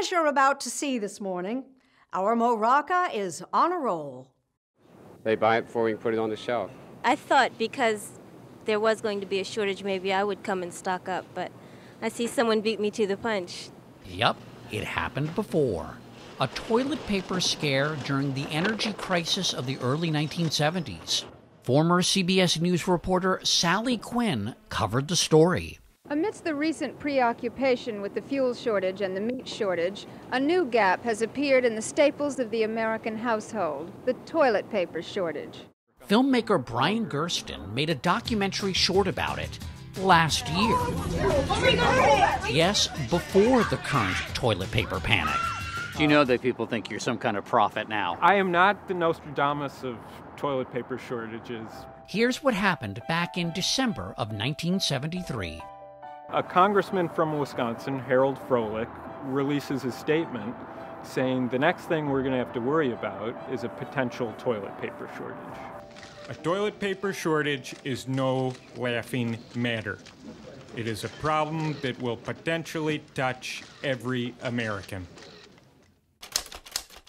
As you're about to see this morning, our Mo Rocca is on a roll. They buy it before we can put it on the shelf. I thought because there was going to be a shortage, maybe I would come and stock up, but I see someone beat me to the punch. Yep, it happened before. A toilet paper scare during the energy crisis of the early 1970s. Former CBS News reporter Sally Quinn covered the story. Amidst the recent preoccupation with the fuel shortage and the meat shortage, a new gap has appeared in the staples of the American household, the toilet paper shortage. Filmmaker Brian Gersten made a documentary short about it last year. Yes, before the current toilet paper panic. Do you know that people think you're some kind of prophet now? I am not the Nostradamus of toilet paper shortages. Here's what happened back in December of 1973. A congressman from Wisconsin, Harold Froelich, releases a statement saying the next thing we're going to have to worry about is a potential toilet paper shortage. A toilet paper shortage is no laughing matter. It is a problem that will potentially touch every American.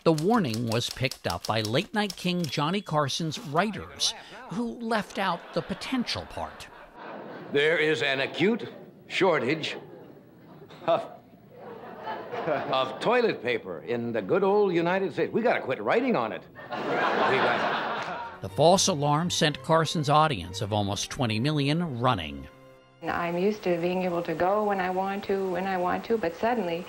The warning was picked up by late-night king Johnny Carson's writers, who left out the potential part. There is an acute shortage of toilet paper in the good old United States. We gotta quit writing on it. The false alarm sent Carson's audience of almost 20 million running. I'm used to being able to go when I want to, but suddenly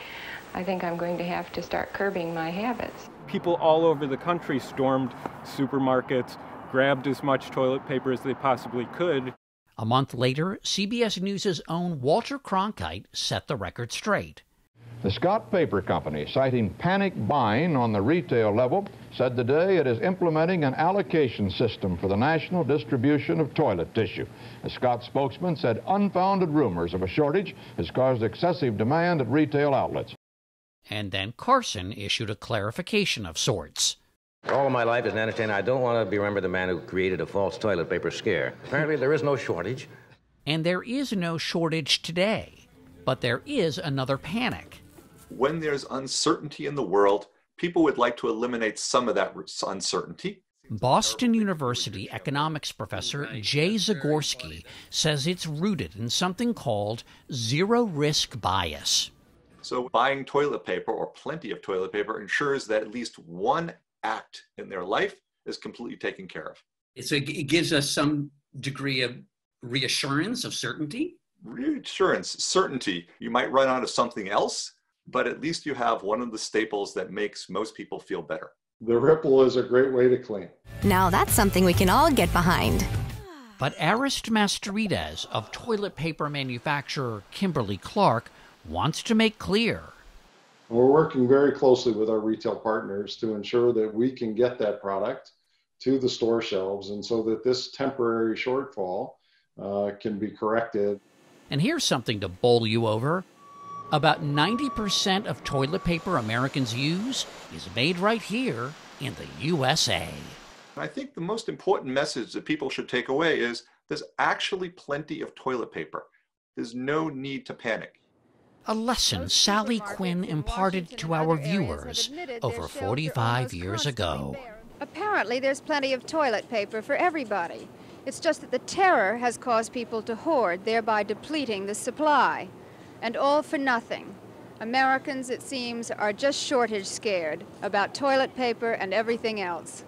I think I'm going to have to start curbing my habits. People all over the country stormed supermarkets, grabbed as much toilet paper as they possibly could. A month later, CBS News' own Walter Cronkite set the record straight. The Scott Paper Company, citing panic buying on the retail level, said today it is implementing an allocation system for the national distribution of toilet tissue. A Scott spokesman said unfounded rumors of a shortage has caused excessive demand at retail outlets. And then Carson issued a clarification of sorts. All of my life as an entertainer, I don't want to be remembered the man who created a false toilet paper scare. Apparently, there is no shortage. And there is no shortage today, but there is another panic. When there's uncertainty in the world, people would like to eliminate some of that uncertainty. Boston University economics professor Jay Zagorsky says it's rooted in something called zero-risk bias. So buying toilet paper, or plenty of toilet paper, ensures that at least one act in their life is completely taken care of. It gives us some degree of reassurance, of certainty. Reassurance, certainty. You might run out of something else, but at least you have one of the staples that makes most people feel better. The Ripple is a great way to clean. Now that's something we can all get behind. But Arist Masterides of toilet paper manufacturer Kimberly Clark wants to make clear. We're working very closely with our retail partners to ensure that we can get that product to the store shelves, and so that this temporary shortfall can be corrected. And here's something to bowl you over. About 90% of toilet paper Americans use is made right here in the USA. I think the most important message that people should take away is there's actually plenty of toilet paper. There's no need to panic. A lesson Sally Quinn imparted to our viewers over 45 years ago. Apparently, there's plenty of toilet paper for everybody. It's just that the terror has caused people to hoard, thereby depleting the supply. And all for nothing. Americans, it seems, are just shortage scared about toilet paper and everything else.